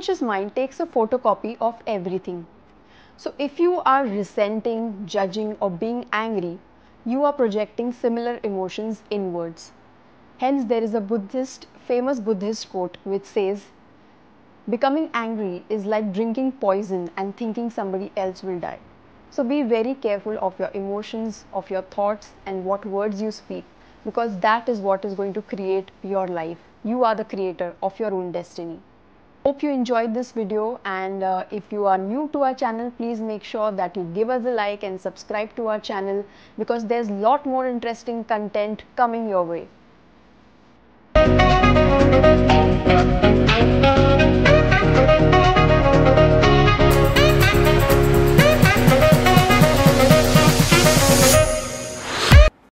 subconscious mind takes a photocopy of everything. So if you are resenting, judging or being angry, you are projecting similar emotions inwards. Hence there is a famous Buddhist quote which says, becoming angry is like drinking poison and thinking somebody else will die. So be very careful of your emotions, of your thoughts and what words you speak, because that is what is going to create your life. You are the creator of your own destiny. Hope you enjoyed this video, and if you are new to our channel, please make sure that you give us a like and subscribe to our channel, because there's a lot more interesting content coming your way.